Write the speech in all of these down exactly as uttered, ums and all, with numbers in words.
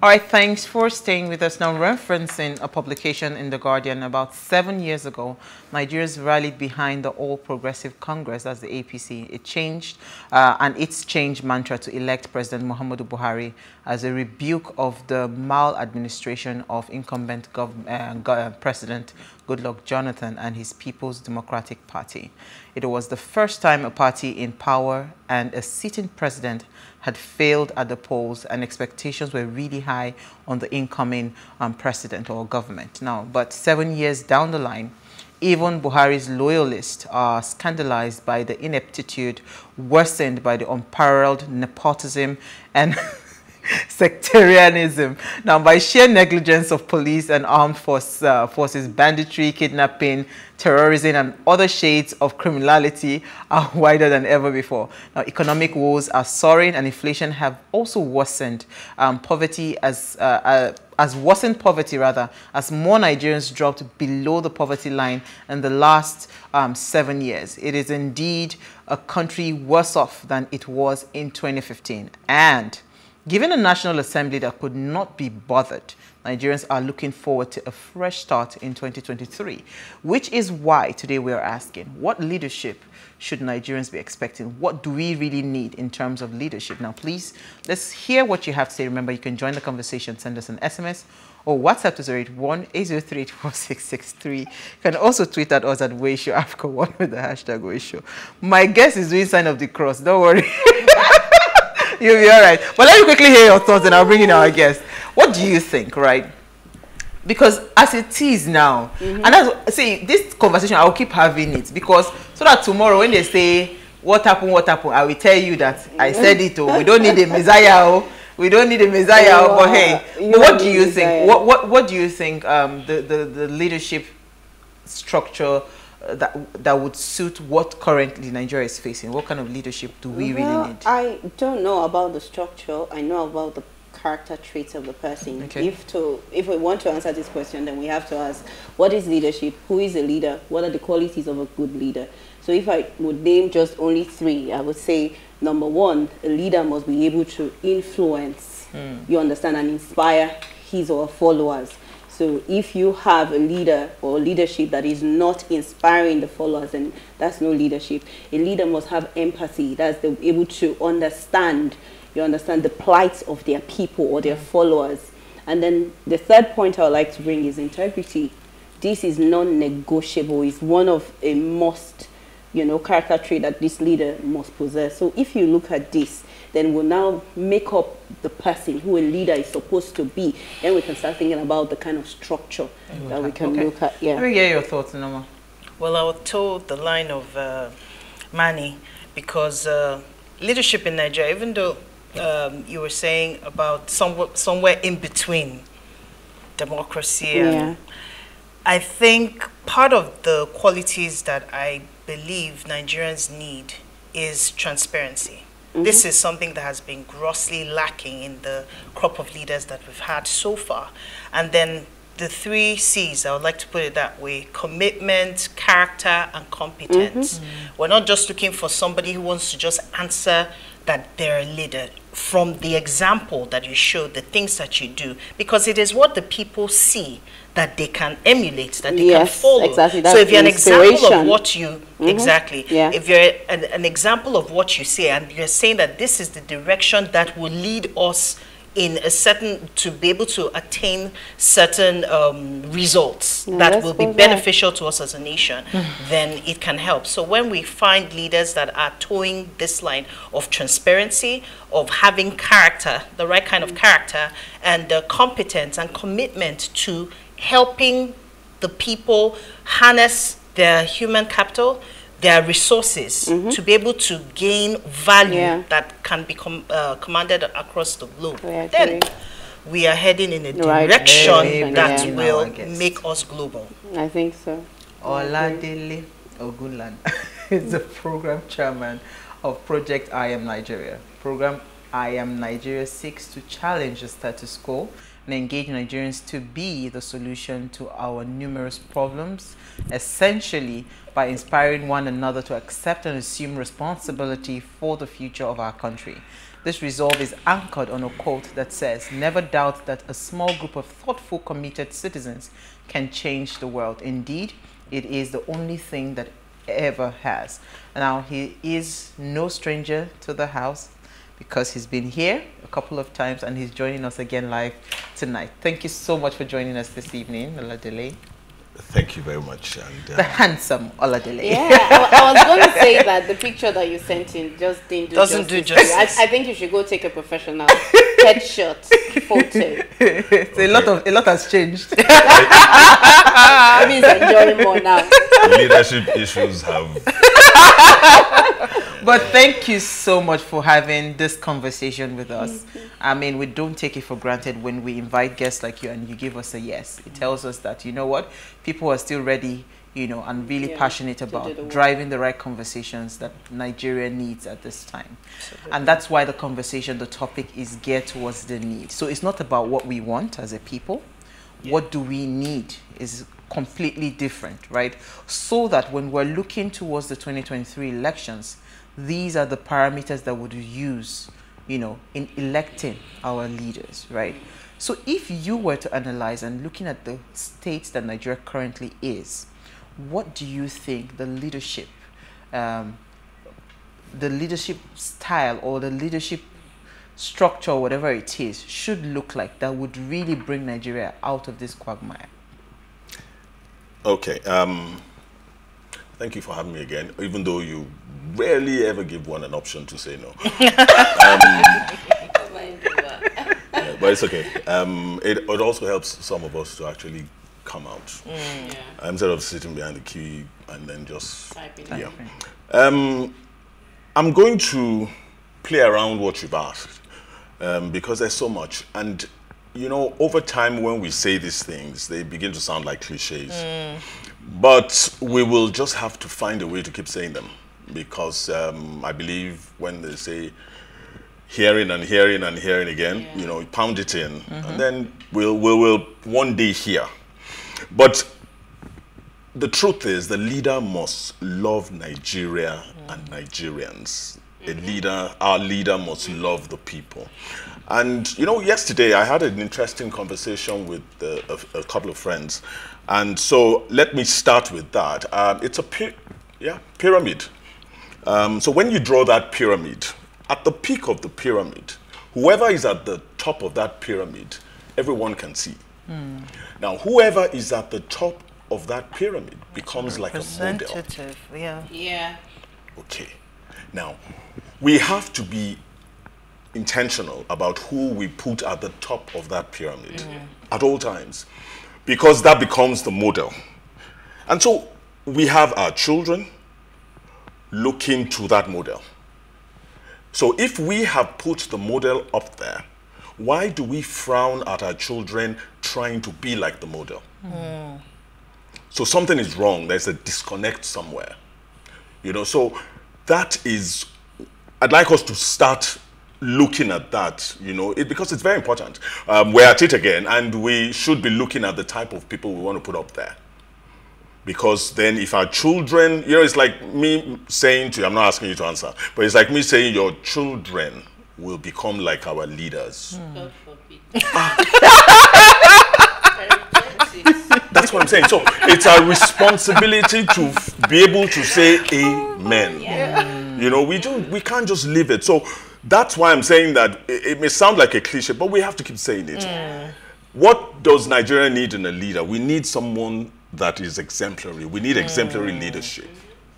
All right, thanks for staying with us. Now, referencing a publication in The Guardian about seven years ago, Nigeria's rallied behind the All-Progressive Congress, that's the A P C. It changed, uh, and it's changed mantra to elect President Muhammadu Buhari as a rebuke of the maladministration of incumbent gov uh, go President Goodluck Jonathan and his People's Democratic Party. It was the first time a party in power and a sitting president had failed at the polls, and expectations were really high on the incoming um, president or government. Now, but seven years down the line, even Buhari's loyalists are scandalized by the ineptitude, worsened by the unparalleled nepotism and sectarianism. Now, by sheer negligence of police and armed force, uh, forces, banditry, kidnapping, terrorism, and other shades of criminality are wider than ever before. Now, economic woes are soaring, and inflation have also worsened. Um, poverty as uh, uh, as worsened poverty rather, as more Nigerians dropped below the poverty line in the last um, seven years. It is indeed a country worse off than it was in twenty fifteen, and given a National Assembly that could not be bothered, Nigerians are looking forward to a fresh start in twenty twenty-three, which is why today we are asking, what leadership should Nigerians be expecting? What do we really need in terms of leadership? Now, please, let's hear what you have to say. Remember, you can join the conversation, send us an S M S or WhatsApp to zero eight one, eight zero three, eight four six six three. You can also tweet at us at WeShow Africa one with the hashtag WeShow. My guest is doing sign of the cross, don't worry. You'll be all right. But let me quickly hear your thoughts, and I'll bring in our guest. What do you think, right? Because as it is now, mm-hmm. and that's, see, this conversation, I'll keep having it, because so that tomorrow when they say, what happened, what happened, I will tell you that I said it, oh, we don't need a Messiah, oh, we don't need a Messiah, oh, but hey, but what do you think? What, what, what do you think um, the, the, the leadership structure that that would suit what currently Nigeria is facing? What kind of leadership do we well, really need? I don't know about the structure. I know about the character traits of the person. Okay. If to if we want to answer this question, then we have to ask, what is leadership? Who is a leader? What are the qualities of a good leader? So if I would name just only three, I would say, number one, a leader must be able to influence, mm. you understand, and inspire his or her followers. So if you have a leader or leadership that is not inspiring the followers, then that's no leadership. A leader must have empathy. That's the, able to understand, you understand, the plight of their people or their followers. And then the third point I would like to bring is integrity. This is non-negotiable. It's one of a must, you know, character trait that this leader must possess. So if you look at this, then we'll now make up the person who a leader is supposed to be. Then we can start thinking about the kind of structure okay. that we can okay. look at. Yeah. Let me hear your thoughts, Noma. Well, I would toe the line of uh, Manny, because uh, leadership in Nigeria, even though um, you were saying about somewhere, somewhere in between democracy, yeah. and I think part of the qualities that I believe Nigerians need is transparency. Mm-hmm. This is something that has been grossly lacking in the crop of leaders that we've had so far. And then the three C's, I would like to put it that way: commitment, character, and competence. Mm-hmm. Mm-hmm. We're not just looking for somebody who wants to just answer that they're a leader from the example that you show, the things that you do, because it is what the people see that they can emulate, that they yes, can follow. Exactly. That's so if you're an example of what you, mm-hmm. exactly, yeah. if you're an, an example of what you say, and you're saying that this is the direction that will lead us in a certain, to be able to attain certain um, results yeah, that will be beneficial that. to us as a nation, then it can help. So when we find leaders that are towing this line of transparency, of having character, the right kind mm-hmm. of character, and the competence and commitment to helping the people harness their human capital, their resources, mm-hmm. to be able to gain value yeah. that can be com uh, commanded across the globe. Then we are heading in a right. direction Very that yeah. will make us global. I think so. Oladele Ogunlana is the program chairman of Project I Am Nigeria. Program I Am Nigeria seeks to challenge the status quo and engage Nigerians to be the solution to our numerous problems, essentially by inspiring one another to accept and assume responsibility for the future of our country. This resolve is anchored on a quote that says, "Never doubt that a small group of thoughtful, committed citizens can change the world. Indeed, it is the only thing that ever has." Now, he is no stranger to the House, because he's been here a couple of times and he's joining us again live tonight. Thank you so much for joining us this evening, Oladele. Thank you very much. And, uh, the handsome Oladele. Yeah, I, I was going to say that the picture that you sent in just didn't do Doesn't justice. do justice. I, I think you should go take a professional headshot photo. Okay. A lot of a lot has changed. I mean, enjoying more now. Leadership issues have. But thank you so much for having this conversation with us. Mm-hmm. I mean, we don't take it for granted when we invite guests like you and you give us a yes. It tells us that, you know what, people are still ready, you know, and really yeah, passionate about the driving the right conversations that Nigeria needs at this time. Absolutely. And that's why the conversation, the topic is geared towards the need. So it's not about what we want as a people. Yeah. What do we need is completely different, right? So that when we're looking towards the twenty twenty-three elections, these are the parameters that would use, you know, in electing our leaders, right? So if you were to analyze and looking at the state that Nigeria currently is, what do you think the leadership, um, the leadership style or the leadership structure, whatever it is, should look like that would really bring Nigeria out of this quagmire? Okay, um, thank you for having me again, even though you rarely ever give one an option to say no. um, yeah, but it's okay. Um, it, it also helps some of us to actually come out. Mm, yeah. Instead of sitting behind the key and then just... Typing. Yeah. Um, I'm going to play around what you've asked um, because there's so much. And, you know, over time when we say these things, they begin to sound like cliches. Mm. But we will just have to find a way to keep saying them. Because um, I believe when they say hearing and hearing and hearing again, yeah. you know, pound it in, mm-hmm. and then we'll, we'll, we'll one day hear. But the truth is the leader must love Nigeria mm. and Nigerians. Mm-hmm. A leader, our leader must love the people. And, you know, yesterday I had an interesting conversation with uh, a, a couple of friends. And so let me start with that. Uh, it's a py- yeah, pyramid. Um, so when you draw that pyramid, at the peak of the pyramid, whoever is at the top of that pyramid, everyone can see. Mm. Now, whoever is at the top of that pyramid becomes like a model. Representative, yeah. Yeah. Okay. Now, we have to be intentional about who we put at the top of that pyramid mm. at all times, because that becomes the model. And so we have our children looking to that model. So if we have put the model up there, why do we frown at our children trying to be like the model? Mm. So something is wrong. There's a disconnect somewhere. You know, so that is, I'd like us to start looking at that, you know, it, because it's very important. Um, we're at it again, and we should be looking at the type of people we want to put up there. Because then if our children, you know, it's like me saying to you, I'm not asking you to answer, but it's like me saying your children will become like our leaders. Mm. God forbid. Ah. That's what I'm saying. So it's our responsibility to f be able to say amen. Yeah. You know, we, do, we can't just leave it. So that's why I'm saying that it, it may sound like a cliche, but we have to keep saying it. Mm. What does Nigeria need in a leader? We need someone that is exemplary. We need exemplary mm. leadership.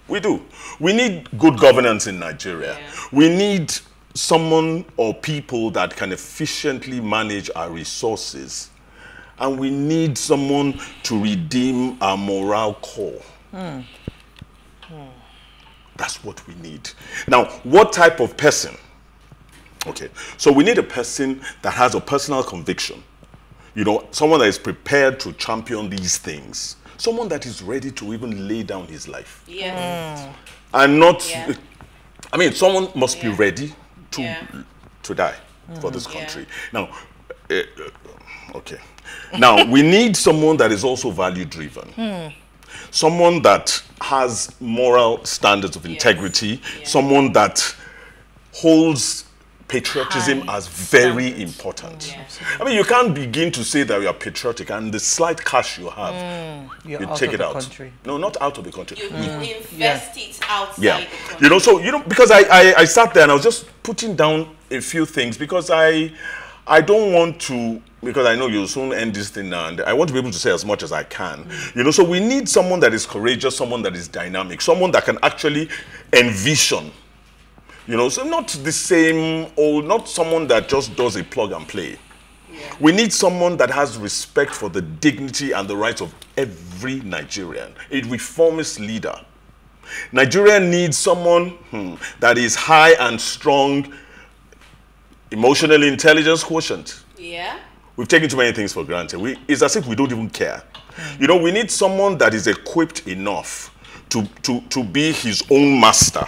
We do. We need good governance in Nigeria. Yeah. We need someone or people that can efficiently manage our resources. And we need someone to redeem our moral core. Mm. Mm. That's what we need. Now, what type of person? Okay, so we need a person that has a personal conviction. You know, someone that is prepared to champion these things. Someone that is ready to even lay down his life. Yes. Mm. And not, yeah. I mean, someone must yeah. be ready to, yeah. to die mm. for this country. Yeah. Now, uh, okay. Now, we need someone that is also value-driven. Mm. Someone that has moral standards of integrity. Yes. Yeah. Someone that holds patriotism High. as very High. important. Yeah. I mean, you can't begin to say that you are patriotic and the slight cash you have, mm. you take it out. Country. No, not out of the country. You, mm. you invest yeah. it outside yeah. the country. You know, so, you know, because I, I, I sat there and I was just putting down a few things because I, I don't want to, because I know you'll soon end this thing now, and I want to be able to say as much as I can. Mm. You know, so we need someone that is courageous, someone that is dynamic, someone that can actually envision. You know, so not the same old, not someone that just does a plug and play. Yeah. We need someone that has respect for the dignity and the rights of every Nigerian, a reformist leader. Nigeria needs someone hmm, that is high and strong, emotional intelligence quotient. Yeah. We've taken too many things for granted. We, it's as if we don't even care. Mm. You know, we need someone that is equipped enough to, to, to be his own master.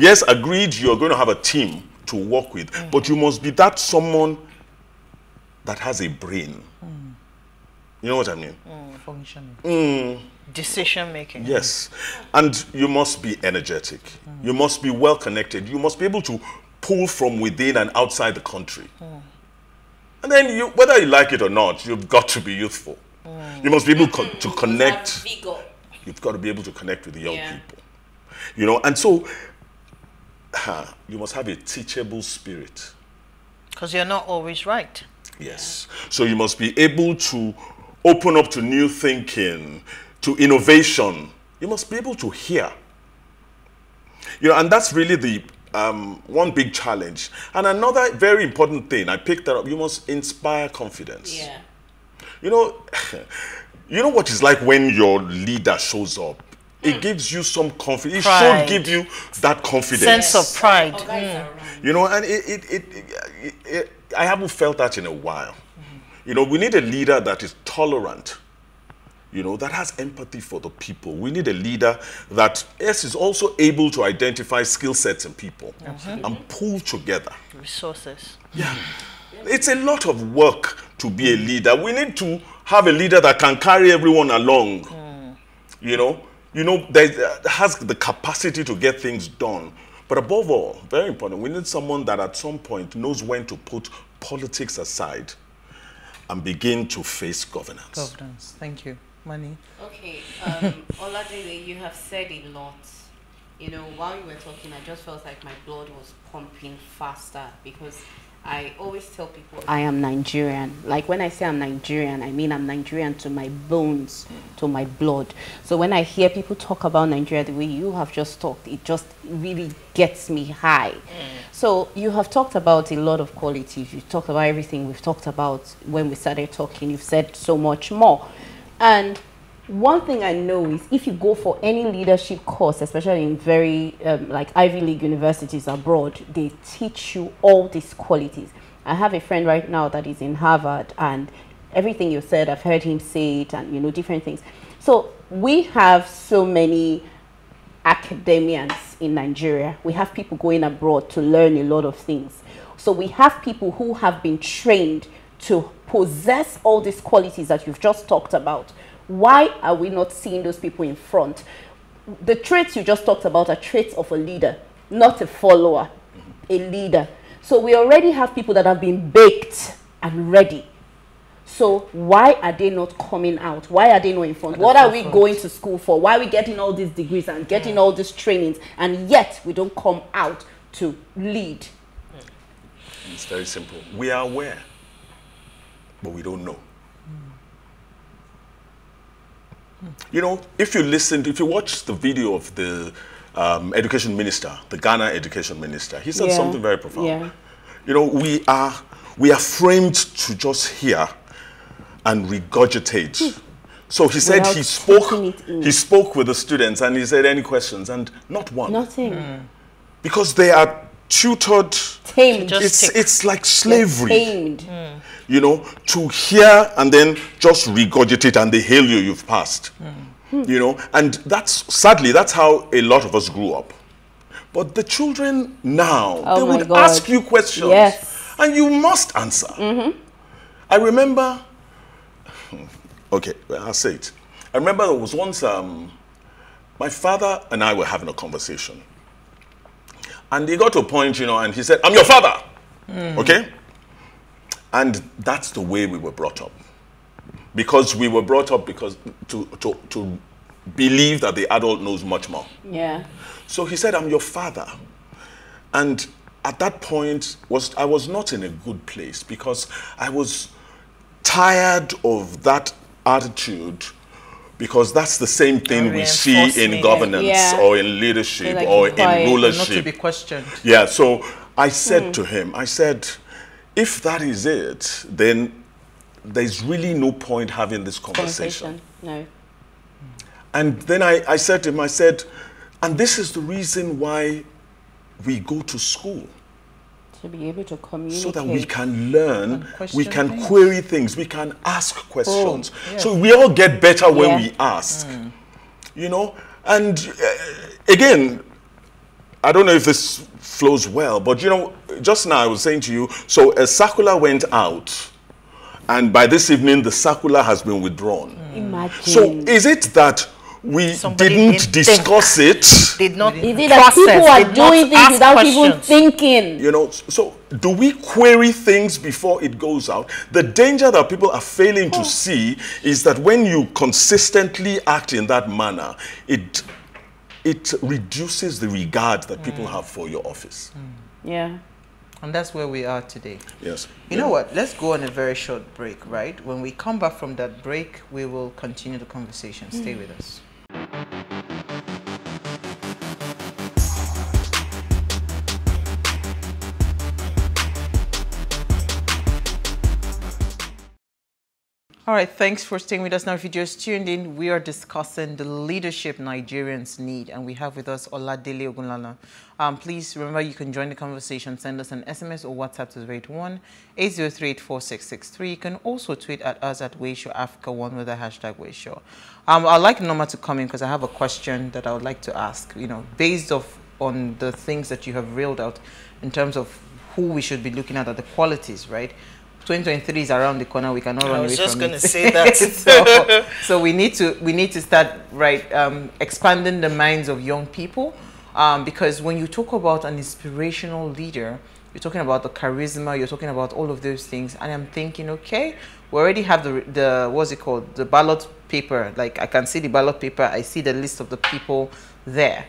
Yes, agreed, you're going to have a team to work with, mm. but you must be that someone that has a brain. Mm. You know what I mean? Mm, functioning. Mm. Decision making. Yes. And you must be energetic. Mm. You must be well connected. You must be able to pull from within and outside the country. Mm. And then, you, whether you like it or not, you've got to be youthful. Mm. You must be able co to connect. You've got to be able to connect with the young yeah. people. You know, and so... Ha, you must have a teachable spirit. Because you're not always right. Yes. Yeah. So you must be able to open up to new thinking, to innovation. You must be able to hear. You know, and that's really the um, one big challenge. And another very important thing, I picked that up, you must inspire confidence. Yeah. You know, you know what it's like when your leader shows up? It gives you some confidence. Pride. It should give you that confidence. Sense yes. of pride. Oh, mm. You know, and it it, it, it, it, it, I haven't felt that in a while. Mm-hmm. You know, we need a leader that is tolerant, you know, that has empathy for the people. We need a leader that, yes, is also able to identify skill sets in people mm-hmm. and pull together. Resources. Yeah. It's a lot of work to be a leader. We need to have a leader that can carry everyone along, mm. you know. You know, that has the capacity to get things done. But above all, very important, we need someone that at some point knows when to put politics aside and begin to face governance. Governance, thank you. Mani. Okay, um, Oladele, you have said a lot. You know, while you were talking, I just felt like my blood was pumping faster because I always tell people I am Nigerian. Like when I say I'm Nigerian, I mean I'm Nigerian to my bones, to my blood. So when I hear people talk about Nigeria the way you have just talked, it just really gets me high. Mm. So you have talked about a lot of qualities. You've talked about everything we've talked about when we started talking. You've said so much more. And one thing I know is if you go for any leadership course, especially in very um, like Ivy League universities abroad, they teach you all these qualities. I have a friend right now that is in Harvard, and everything you said, I've heard him say it, and you know, different things. So we have so many academians in Nigeria. We have people going abroad to learn a lot of things. So we have people who have been trained to possess all these qualities that you've just talked about. Why are we not seeing those people in front? The traits you just talked about are traits of a leader, not a follower, a leader. So we already have people that have been baked and ready. So why are they not coming out? Why are they not in front? What are we going to school for? Why are we getting all these degrees and getting all these trainings, and yet we don't come out to lead? It's very simple. We are aware, but we don't know. You know, if you listened, if you watched the video of the um, education minister, the Ghana education minister, he said yeah. something very profound. Yeah. You know, we are, we are framed to just hear and regurgitate. Hmm. So he said Without he spoke, he spoke with the students and he said, any questions? And not one. Nothing. Mm. Because they are tutored. Tamed. It's, it's like slavery. Tamed. Mm. You know, to hear and then just regurgitate and they hail you, you've passed. Mm. You know, and that's, sadly, that's how a lot of us grew up. But the children now, oh they would God. ask you questions. Yes. And you must answer. Mm-hmm. I remember, okay, well, I'll say it. I remember there was once, um, my father and I were having a conversation. And he got to a point, you know, and he said, I'm your father. Mm. Okay? And that's the way we were brought up. Because we were brought up because to, to, to believe that the adult knows much more. Yeah. So he said, I'm your father. And at that point, was I was not in a good place because I was tired of that attitude, because that's the same thing we see in governance, yeah, or in leadership, like, or in rulership. Not to be questioned. Yeah, so I said mm. to him, I said, if that is it, then there's really no point having this conversation. conversation. No. And then I, I said to him, I said, and this is the reason why we go to school. To be able to communicate. So that we can learn, we can things. query things, we can ask questions. Oh, yeah. So we all get better yeah. when we ask. Mm. You know, and uh, again, I don't know if this flows well, but you know, just now I was saying to you, so a circular went out, and by this evening the circular has been withdrawn. Mm. Imagine. So is it that we Somebody didn't discuss think. it. Did not Is it process, that people are doing things without questions. even thinking? You know, so do we query things before it goes out? The danger that people are failing oh. to see is that when you consistently act in that manner, it it reduces the regard that mm. people have for your office. Mm. Yeah. And that's where we are today. Yes. You yeah. know what? Let's go on a very short break, right? When we come back from that break, we will continue the conversation. Mm. Stay with us. All right, thanks for staying with us. Now, if you just tuned in, we are discussing the leadership Nigerians need, and we have with us Oladele Ogunlana. Um, please remember you can join the conversation. Send us an S M S or WhatsApp to zero eight one, eight zero three, eight four six six three. You can also tweet at us at WeShow Africa one with the hashtag WeShow. Um, I'd like Norma to come in because I have a question that I would like to ask, you know, based off on the things that you have reeled out in terms of who we should be looking at, at the qualities, right? twenty twenty-three is around the corner. We cannot run away from it. I was just going to say that. so, so we need to we need to start right um, expanding the minds of young people, um, because when you talk about an inspirational leader, you're talking about the charisma. You're talking about all of those things, and I'm thinking, okay, we already have the the what's it called the ballot paper. Like I can see the ballot paper. I see the list of the people there.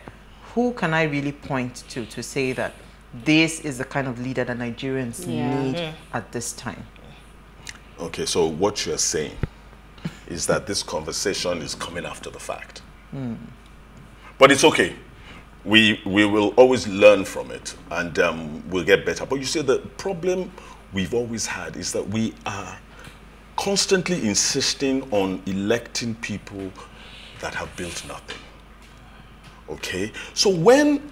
Who can I really point to to say that this is the kind of leader that Nigerians yeah. need yeah. at this time? Okay, so what you're saying is that this conversation is coming after the fact. Mm. But it's okay. We, we will always learn from it, and um, we'll get better. But you see, the problem we've always had is that we are constantly insisting on electing people that have built nothing. Okay? So when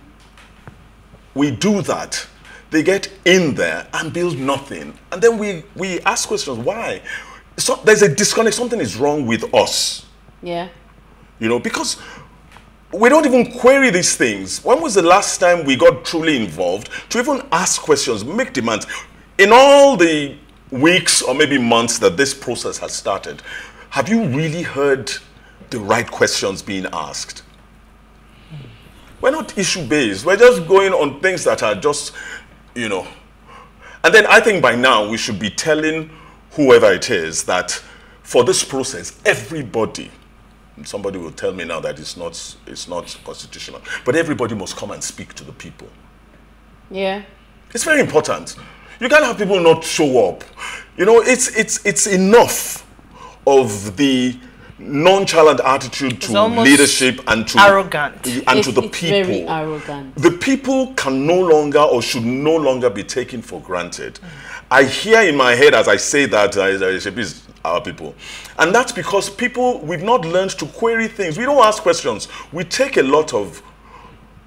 we do that, they get in there and build nothing. And then we, we ask questions, why? So there's a disconnect, something is wrong with us. Yeah. You know, because we don't even query these things. When was the last time we got truly involved to even ask questions, make demands? In all the weeks or maybe months that this process has started, have you really heard the right questions being asked? We're not issue-based. We're just going on things that are just, you know. And then I think by now we should be telling whoever it is that for this process, everybody, somebody will tell me now that it's not, it's not constitutional, but everybody must come and speak to the people. Yeah. It's very important. You can't have people not show up. You know, it's, it's, it's enough of the nonchalant attitude it's to leadership and to arrogant and it's, to the it's people. Very arrogant. The people can no longer or should no longer be taken for granted. Mm. I hear in my head as I say that leadership uh, is our people, and that's because people we've not learned to query things. We don't ask questions. We take a lot of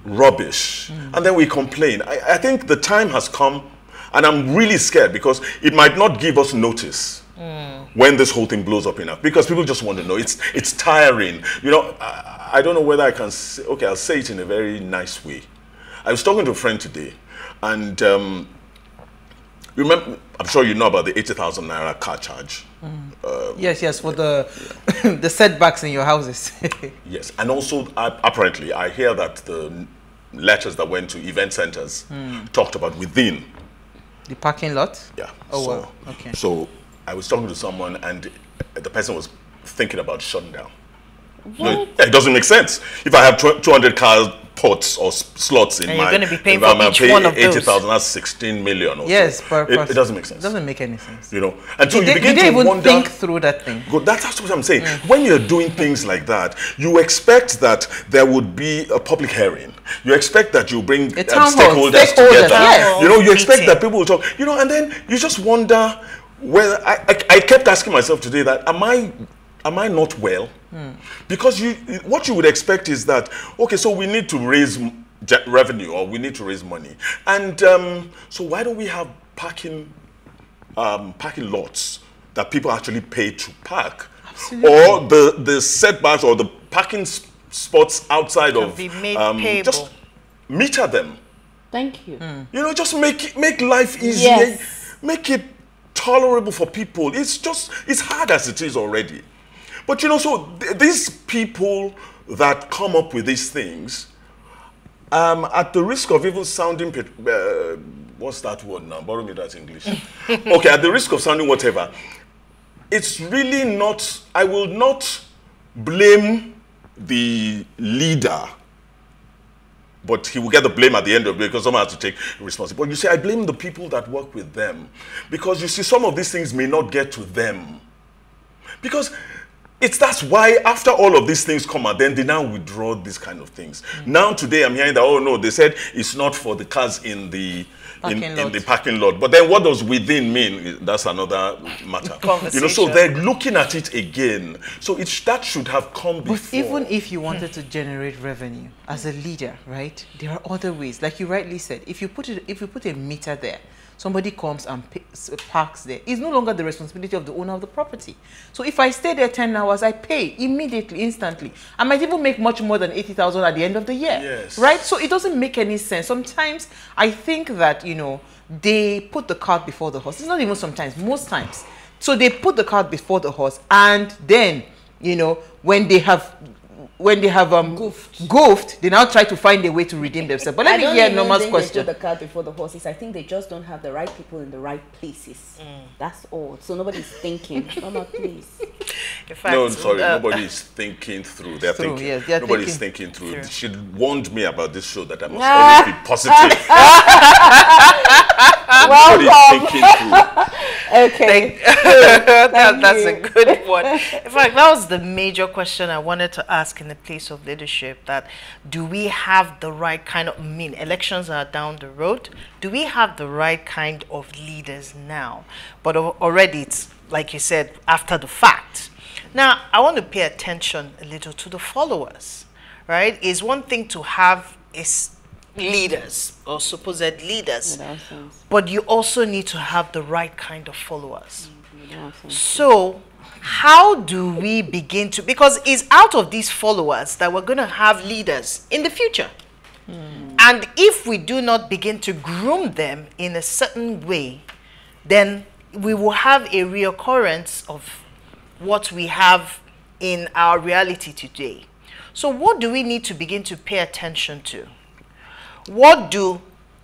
rubbish mm. and then we complain. I, I think the time has come, and I'm really scared because it might not give us notice. Mm. When this whole thing blows up enough, because people just want to know. It's it's tiring, you know. I, I don't know whether I can say, okay, I'll say it in a very nice way. I was talking to a friend today, and um, remember, I'm sure you know about the eighty thousand naira car charge. Mm. Um, yes, yes, for the yeah. the setbacks in your houses. Yes, and also uh, apparently, I hear that the letters that went to event centers mm. talked about within The parking lot? Yeah. Oh, so, wow. Okay. So I was talking to someone and the person was thinking about shutting down. What? No, it doesn't make sense. If I have two hundred cars, pots or slots in and my, you're going to be paying for each paying one of those. eighty thousand, that's sixteen million or yes, so. Per person. It, it doesn't make sense. It doesn't make any sense. You know, and so you, you they, begin you to even wonder, think through that thing. Go, that's what I'm saying. Mm. When you're doing things like that, you expect that there would be a public hearing. You expect that you bring um, stakeholders, stakeholders together. Yes. You know, you expect that people will talk. You know, and then you just wonder whether I, I, I kept asking myself today that am I am I not well? Mm. Because you, what you would expect is that, okay, so we need to raise revenue or we need to raise money. And um, so why don't we have parking, um, parking lots that people actually pay to park? Absolutely. Or the, the setbacks or the parking spots outside of, um, just meter them. Thank you. Mm. You know, just make, make life easier, yes. Make it tolerable for people. It's just, it's hard as it is already. But you know, so th these people that come up with these things, um, at the risk of even sounding, uh, what's that word now? Borrow me that English. Okay, at the risk of sounding whatever, it's really not, I will not blame the leader, but he will get the blame at the end of it because someone has to take responsibility. But you see, I blame the people that work with them because you see, some of these things may not get to them because It's that's why after all of these things come out, then they now withdraw these kind of things. Mm-hmm. Now today I'm hearing that, oh no, they said it's not for the cars in the in, in the parking lot. But then what does within mean? That's another matter. You know, so they're looking at it again. So it sh that should have come before. But even if you wanted to generate revenue as a leader, right? There are other ways. Like you rightly said, if you put it, if you put a meter there, somebody comes and parks there. It's no longer the responsibility of the owner of the property. So if I stay there ten hours, I pay immediately, instantly. I might even make much more than eighty thousand at the end of the year, yes. Right? So it doesn't make any sense. Sometimes I think that, you know, they put the cart before the horse. It's not even sometimes, most times. So they put the cart before the horse and then, you know, when they have... when they have um, goofed. goofed, they now try to find a way to redeem themselves. But let me hear Norma's question. I don't think they put the cart before the horses. I think they just don't have the right people in the right places. Mm. That's all. So nobody's thinking. Norma, please. In fact, no, sorry. Uh, nobody's thinking through. They're through, thinking. Yes, they're nobody's thinking, thinking through. Sure. She warned me about this show that I must always be positive. Nobody's thinking through. Okay. that, that's a good one. In fact, that was the major question I wanted to ask. In the place of leadership, that do we have the right kind of, I mean, elections are down the road, do we have the right kind of leaders now? But already it's, like you said, after the fact. Now, I want to pay attention a little to the followers, right? It's one thing to have is leaders or supposed leaders, but you also need to have the right kind of followers. So how do we begin to, because it's out of these followers that we're going to have leaders in the future. Mm. And if we do not begin to groom them in a certain way, then we will have a reoccurrence of what we have in our reality today. So what do we need to begin to pay attention to? What do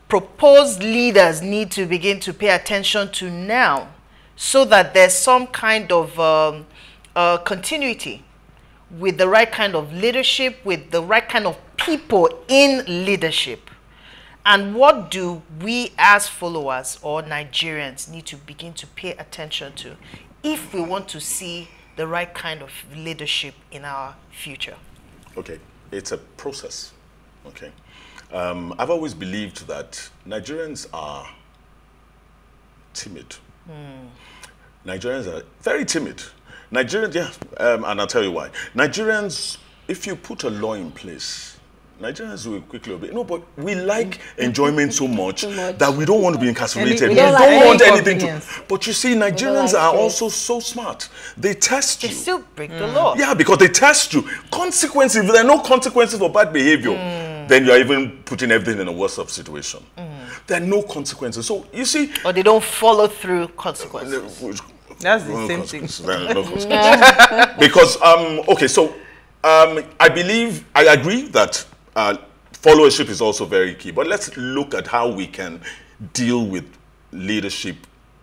proposed leaders need to begin to pay attention to now? So that there's some kind of um, uh, continuity with the right kind of leadership, with the right kind of people in leadership. And what do we as followers or Nigerians need to begin to pay attention to if we want to see the right kind of leadership in our future? Okay, it's a process, okay. Um, I've always believed that Nigerians are timid. Mm. Nigerians are very timid. Nigerians, yeah, um, and I'll tell you why. Nigerians, if you put a law in place, Nigerians will quickly obey. No, but we like enjoyment so much, much that we don't want to be incarcerated. Any, we, we don't, like don't want anything to. But you see, Nigerians like are it. also so smart. They test you. They still break mm. the law. Yeah, because they test you. Consequences, if there are no consequences for bad behavior, mm. then you're even putting everything in a worse off situation. Mm. There are no consequences. So, you see... Or they don't follow through consequences. That's the no same thing. No consequences. Because, um, okay, so um, I believe, I agree that uh, followership is also very key. But let's look at how we can deal with leadership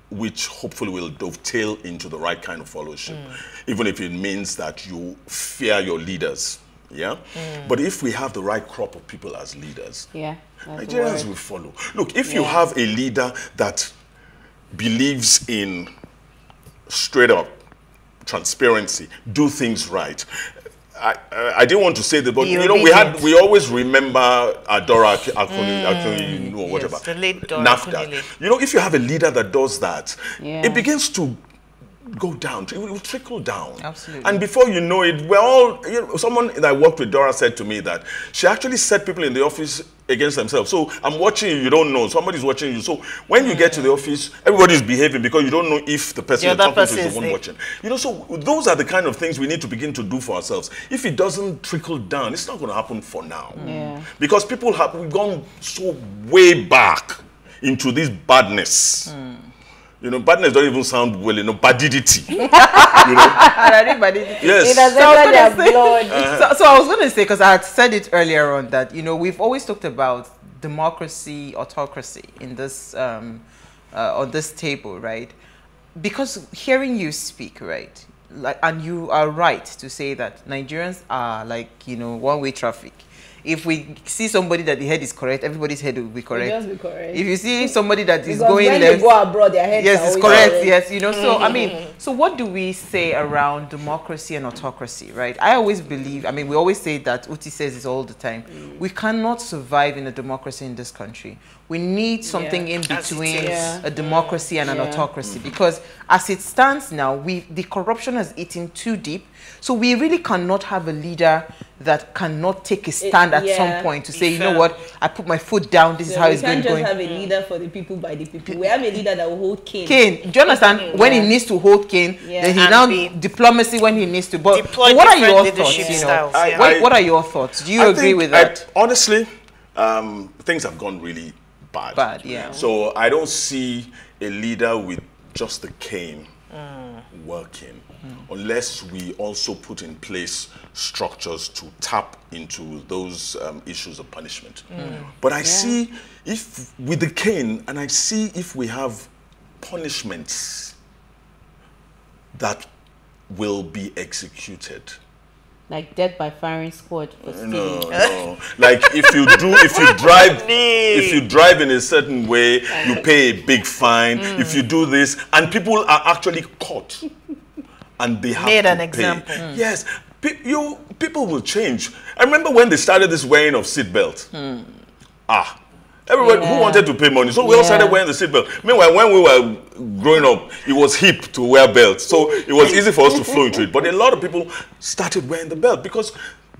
which hopefully will dovetail into the right kind of fellowship, mm. even if it means that you fear your leaders. Yeah, mm. But if we have the right crop of people as leaders, yeah, Nigerians will follow. Look, if yeah. you have a leader that believes in straight up transparency, do things right. I, I, I didn't want to say that, but you, you know, we had we always remember Adora Akunili, mm, or whatever, yes, the late NAFTA. You know, if you have a leader that does that, yeah. it begins to go down. It will trickle down. Absolutely. And before you know it, we're all. You know, someone that I worked with, Dora, said to me that she actually set people in the office against themselves. So I'm watching you. You don't know. Somebody's watching you. So when you mm. get to the office, everybody's behaving because you don't know if the person you're talking to is the one watching. You know. So those are the kind of things we need to begin to do for ourselves. If it doesn't trickle down, it's not going to happen for now. Yeah. Because people have we've gone so way back into this badness. Mm. You know, badness don't even sound well, you know, badidity. You know? Yes. It doesn't so, their blood. Uh-huh. so, so I was going to say, because I had said it earlier on, that, you know, we've always talked about democracy, autocracy in this, um, uh, on this table, right? Because hearing you speak, right, like, and you are right to say that Nigerians are like, you know, one-way traffic. If we see somebody that the head is correct, everybody's head will be correct. It does be correct. If you see somebody that is because going when left, they go abroad, their heads yes, are it's correct. correct. Yes, you know. So I mean, so what do we say around democracy and autocracy, right? I always believe. I mean, we always say that. Uti says this all the time. Mm. We cannot survive in a democracy in this country. We need something yeah. in between yeah. a democracy and yeah. an autocracy, mm. because as it stands now, we the corruption has eaten too deep. So we really cannot have a leader that cannot take a stand it, at yeah, some point to say, you know what, I put my foot down, this so is how it's going to go. We can't just going. have a leader for the people by the people. We have a leader that will hold cane. Cane. Do you understand? Yeah. When he needs to hold cane, yeah. then he and now be diplomacy when he needs to. But what are your thoughts? You know? styles, I, yeah. what, I, what are your thoughts? Do you I agree with that? I, honestly, um, things have gone really bad. Bad, yeah. So I don't see a leader with just the cane mm. working. Mm. Unless we also put in place structures to tap into those um, issues of punishment. Mm. But I yeah. see if with the cane, and I see if we have punishments that will be executed. Like death by firing squad for stealing. No, no. Like if you do, if you drive, if you drive in a certain way, you pay a big fine. Mm. If you do this, and people are actually caught. And they have made an pay. example. Mm. Yes, Pe you people will change. I remember when they started this wearing of seatbelt. Mm. Ah, everyone yeah. who wanted to pay money, so we yeah. all started wearing the seatbelt. Meanwhile, when we were growing up, it was hip to wear belts, so it was easy for us to flow into it. But a lot of people started wearing the belt because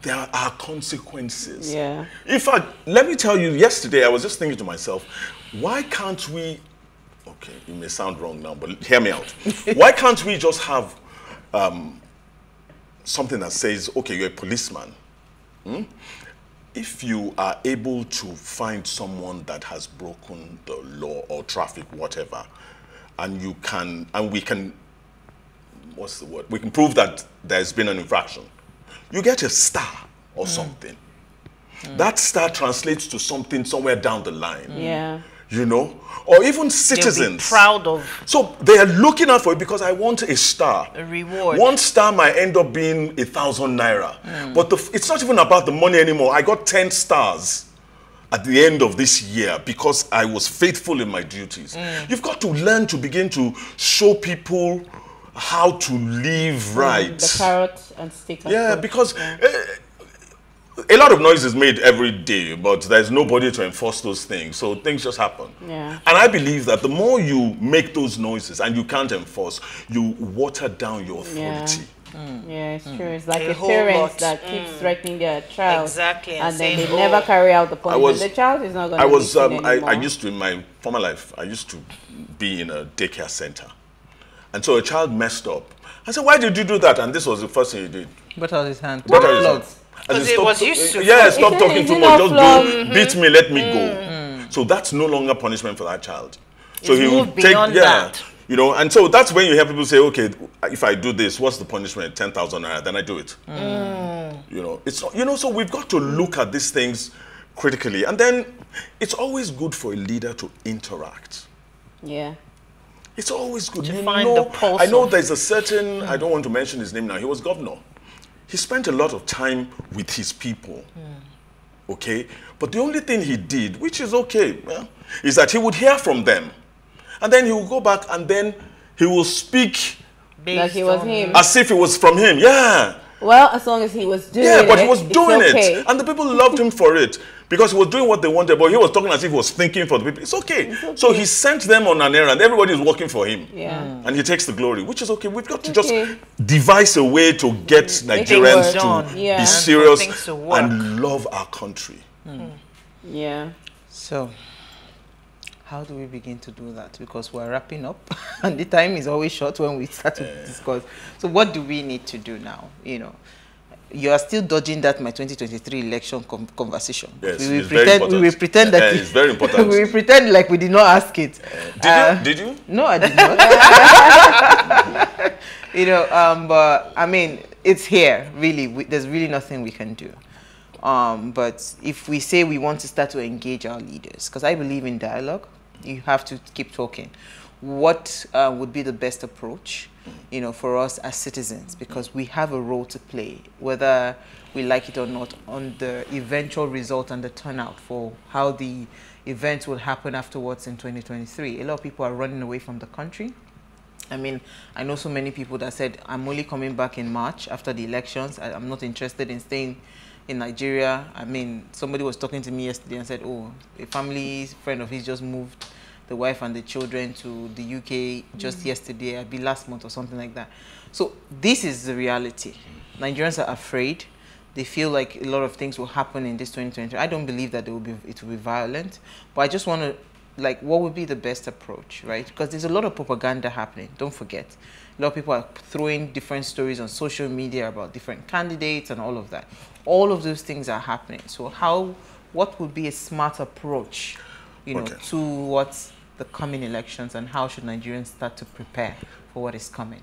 there are consequences. Yeah. In fact, let me tell you. Yesterday, I was just thinking to myself, why can't we? Okay, it may sound wrong now, but hear me out. Why can't we just have Um, something that says, okay, you're a policeman. Hmm? If you are able to find someone that has broken the law or traffic, whatever, and you can, and we can, what's the word? We can prove that there's been an infraction. You get a star or mm. something. Mm. That star translates to something somewhere down the line. Mm. Yeah. You know, or even citizens. Proud of. So they are looking out for it because I want a star. A reward. One star might end up being a thousand naira. Mm. But the, it's not even about the money anymore. I got ten stars at the end of this year because I was faithful in my duties. Mm. You've got to learn to begin to show people how to live right. Mm, the carrot and stick. Yeah, because... Yeah. Uh, A lot of noise is made every day, but there's nobody to enforce those things, so things just happen. Yeah. And I believe that the more you make those noises and you can't enforce, you water down your authority. Yeah, mm. yeah it's mm. true. It's like a, a parent that mm. keeps threatening their child, exactly, and, and then they never carry out the punishment. The child is not going to. I was. Um, I, I used to in my former life. I used to be in a daycare center, and so a child messed up. I said, "Why did you do that?" And this was the first thing he did. Butter on his hand. Butter on his hand. Because it was used to. Yeah, stop talking too much. Just go, beat me, let me go. So that's no longer punishment for that child. So he will take, yeah, you know. And so that's when you hear people say, okay, if I do this, what's the punishment? Ten thousand naira. Then I do it. You know, it's not, you know. So we've got to look at these things critically, and then it's always good for a leader to interact. Yeah. It's always good to you find know, the pulse. I know there's a certain, mm. I don't want to mention his name now, he was governor. He spent a lot of time with his people. Mm. Okay? But the only thing he did, which is okay, well, is that he would hear from them. And then he would go back and then he will speak like he was him. As if it was from him. Yeah. Well, as long as he was doing it. Yeah, but it, he was doing okay. it. And the people loved him for it. Because he was doing what they wanted, but he was talking as if he was thinking for the people. It's okay. It's okay. So he sent them on an errand. Everybody is working for him. Yeah. Mm. And he takes the glory, which is okay. We've got it's to just okay. devise a way to get Nigerians to yeah. be serious and, and love our country. Mm. Yeah. So, how do we begin to do that? Because we're wrapping up and the time is always short when we start to uh, discuss. So what do we need to do now, you know? You are still dodging that my twenty twenty-three election com conversation. Yes, we will it's pretend. Very we will pretend that uh, it's very important. We will pretend like we did not ask it. Uh, did uh, you? Did you? No, I did not. You know, um, but I mean, it's here. Really, we, there's really nothing we can do. Um, but if we say we want to start to engage our leaders, because I believe in dialogue, you have to keep talking. What uh, would be the best approach, you know, for us as citizens? Because we have a role to play, whether we like it or not, on the eventual result and the turnout for how the events will happen afterwards in twenty twenty-three. A lot of people are running away from the country. I mean, I know so many people that said, I'm only coming back in March after the elections. I, I'm not interested in staying in Nigeria. I mean, somebody was talking to me yesterday and said, oh, a family friend of his just moved the wife and the children to the U K just mm-hmm. yesterday, I'd be last month or something like that. So this is the reality. Nigerians are afraid. They feel like a lot of things will happen in this twenty twenty. I don't believe that it will be, it will be violent, but I just want to, like, what would be the best approach, right? Because there's a lot of propaganda happening, don't forget. A lot of people are throwing different stories on social media about different candidates and all of that. All of those things are happening. So how, what would be a smart approach, you know, okay. to what's the coming elections, and how should Nigerians start to prepare for what is coming?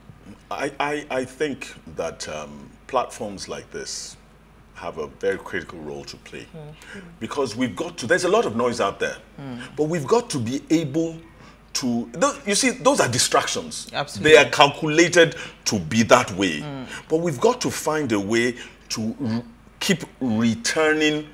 I, I, I think that um, platforms like this have a very critical role to play mm. because we've got to, there's a lot of noise out there, mm. but we've got to be able to, you see, those are distractions. Absolutely. They are calculated to be that way, mm. but we've got to find a way to keep returning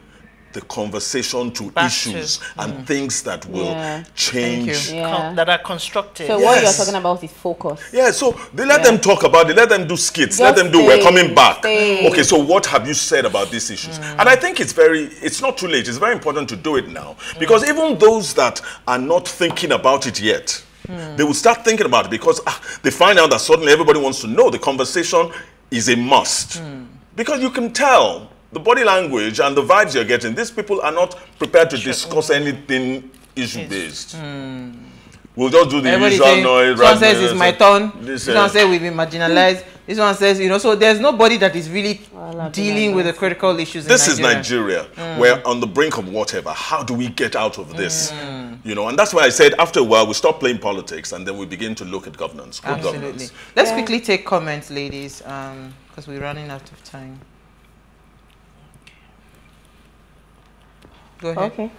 the conversation to Back issues to, and mm. things that will yeah. change. Yeah. Con that are constructive. So yes. what you're talking about is focus. Yeah, so they let yeah. them talk about it, let them do skits, Just let them do stay, we're coming back. Stay. Okay, so what have you said about these issues? Mm. And I think it's very, it's not too late, it's very important to do it now. Because mm. even those that are not thinking about it yet, mm. they will start thinking about it because ah, they find out that suddenly everybody wants to know the conversation is a must. Mm. Because you can tell the body language and the vibes you're getting, these people are not prepared to discuss anything issue-based. Mm. We'll just do the Everybody usual saying, noise. This one says it's my turn. This, this one says we've been marginalized. This one says, you know, so there's nobody that is really well, dealing with the critical issues this in Nigeria. This is Nigeria. Mm. We're on the brink of whatever. How do we get out of this? Mm. You know, and that's why I said after a while we stop playing politics and then we begin to look at governance. Good Absolutely. Governance. Let's yeah. quickly take comments, ladies, because um, we're running out of time. Go ahead. Okay.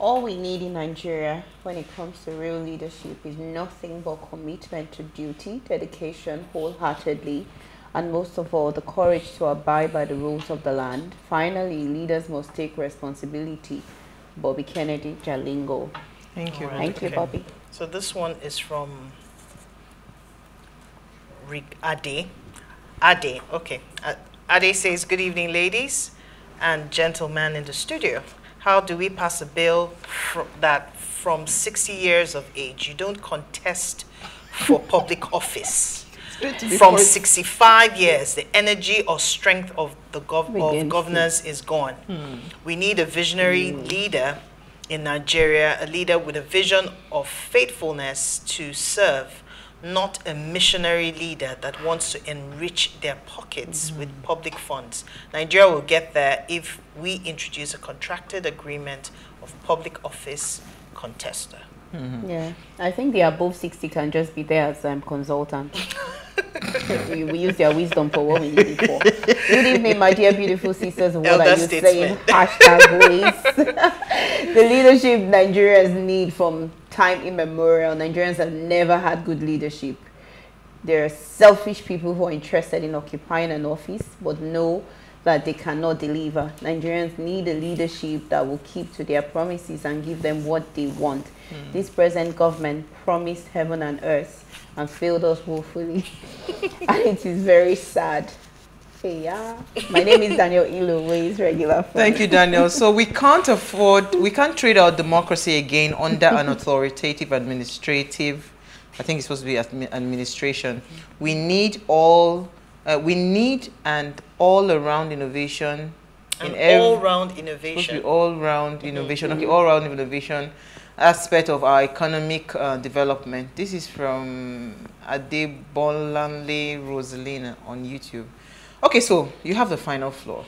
All we need in Nigeria when it comes to real leadership is nothing but commitment to duty, dedication wholeheartedly, and most of all, the courage to abide by the rules of the land. Finally, leaders must take responsibility. Bobby Kennedy Jalingo. Thank you. Right. Thank okay. you, Bobby. So this one is from Ade. Ade, okay. Ade says, good evening, ladies and gentlemen in the studio. How do we pass a bill fr that from sixty years of age, you don't contest for public office? From sixty-five years, the energy or strength of the gov of governors is gone. Hmm. We need a visionary hmm. leader in Nigeria, a leader with a vision of faithfulness to serve, not a missionary leader that wants to enrich their pockets mm-hmm. with public funds. Nigeria will get there if we introduce a contracted agreement of public office contester. Mm-hmm. Yeah, I think the above sixty can just be there as um, consultant. we, we use their wisdom for what we need it for. Good evening, my dear beautiful sisters. What Elder are you statesman. Saying? Hashtag voice. The leadership Nigerians need from time immemorial, Nigerians have never had good leadership. There are selfish people who are interested in occupying an office but know that they cannot deliver. Nigerians need a leadership that will keep to their promises and give them what they want. Mm. This present government promised heaven and earth and failed us woefully. And it is very sad. Hey, yeah. My name is Daniel Ilowe's regular friend. Thank you, Daniel. So we can't afford, we can't trade our democracy again under an authoritative administrative, I think it's supposed to be administration. We need all, uh, we need an all-around innovation. An in all-round innovation. all-round mm-hmm. innovation, okay, all-round innovation aspect of our economic uh, development. This is from Adebolanle Rosalina on YouTube. Okay, so you have the final floor.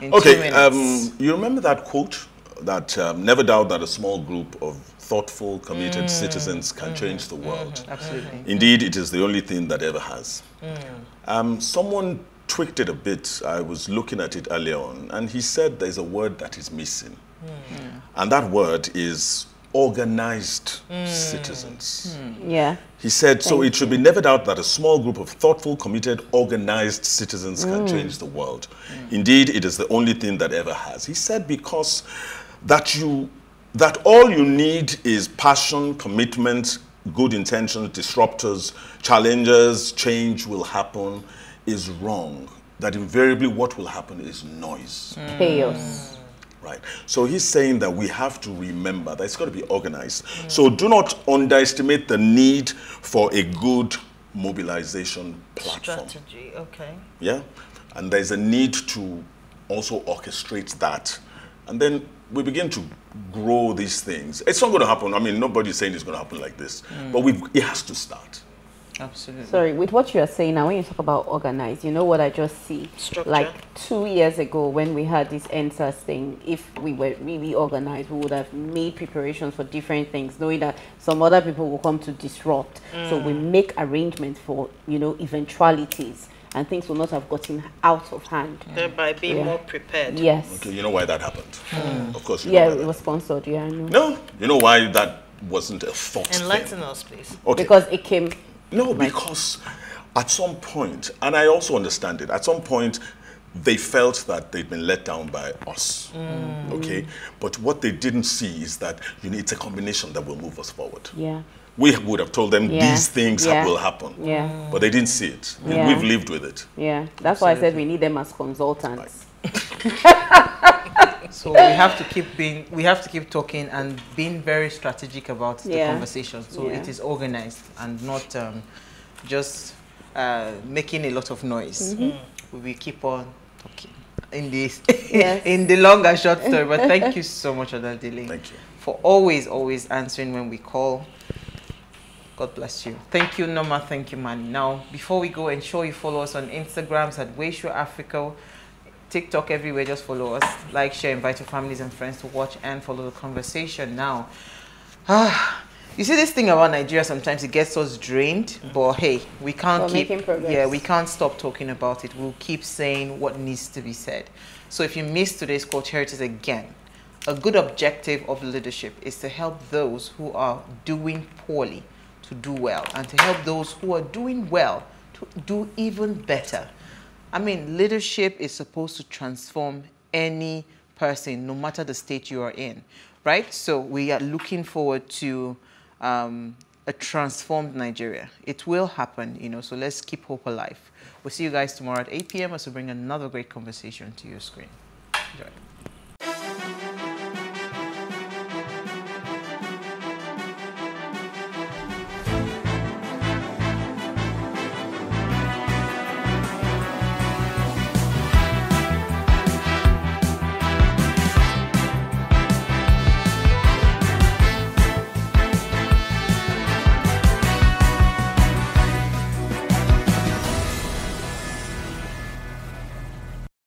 In okay, um, you remember that quote that um, never doubt that a small group of thoughtful, committed mm. citizens can mm. change the world. Mm-hmm. Absolutely. Indeed, it is the only thing that ever has. Mm. Um, someone tweaked it a bit. I was looking at it earlier on, and he said there's a word that is missing. Mm. And that word is organized mm. citizens. Mm. Yeah. He said, so Thank it should be never doubt that a small group of thoughtful, committed, organized citizens mm. can change the world. Mm. Indeed, it is the only thing that ever has. He said because that, you, that all you need is passion, commitment, good intentions, disruptors, challengers, change will happen is wrong. That invariably what will happen is noise. Mm. Chaos. Right. So he's saying that we have to remember that it's got to be organized. Mm. So do not underestimate the need for a good mobilization platform. Strategy, okay. Yeah. And there's a need to also orchestrate that. And then we begin to grow these things. It's not going to happen. I mean, nobody's saying it's going to happen like this. Mm. But we've, it has to start. Absolutely. Sorry, with what you are saying now, when you talk about organized, you know what I just see? Structure. Like two years ago when we had this EndSARS thing, if we were really organized, we would have made preparations for different things, knowing that some other people will come to disrupt. Mm. So we make arrangements for, you know, eventualities, and things will not have gotten out of hand. Thereby being yeah. more prepared. Yes. Okay, you know why that happened. Mm. Of course you know Yeah, it was happened. sponsored, yeah. I know. No, you know why that wasn't a thought Enlighten thing. us, please. Okay. Because it came... No, because at some point, and I also understand it, at some point they felt that they'd been let down by us, mm. okay? But what they didn't see is that you know, it's a combination that will move us forward. Yeah. We would have told them yeah. these things yeah. will happen, yeah. but they didn't see it. Yeah. We've lived with it. Yeah, that's why I said we need them as consultants. So we have to keep being, we have to keep talking and being very strategic about yeah. the conversation. So yeah. it is organized and not um, just uh, making a lot of noise. Mm-hmm. We keep on talking in this, yes. in the long and short story. But thank you so much, Oladele. Thank you for always, always answering when we call. God bless you. Thank you, Norma. Thank you, Mani. Now, before we go, ensure you follow us on Instagrams at WeShow Africa. TikTok everywhere, just follow us. Like, share, invite your families and friends to watch and follow the conversation now. Ah, you see this thing about Nigeria, sometimes it gets us drained, but hey, we can't We're keep... making progress. Yeah, we can't stop talking about it. We'll keep saying what needs to be said. So if you missed today's Culture Heritage again, a good objective of leadership is to help those who are doing poorly to do well, and to help those who are doing well to do even better. I mean, leadership is supposed to transform any person, no matter the state you are in, right? So we are looking forward to um, a transformed Nigeria. It will happen, you know, so let's keep hope alive. We'll see you guys tomorrow at eight p m as we bring another great conversation to your screen. Enjoy.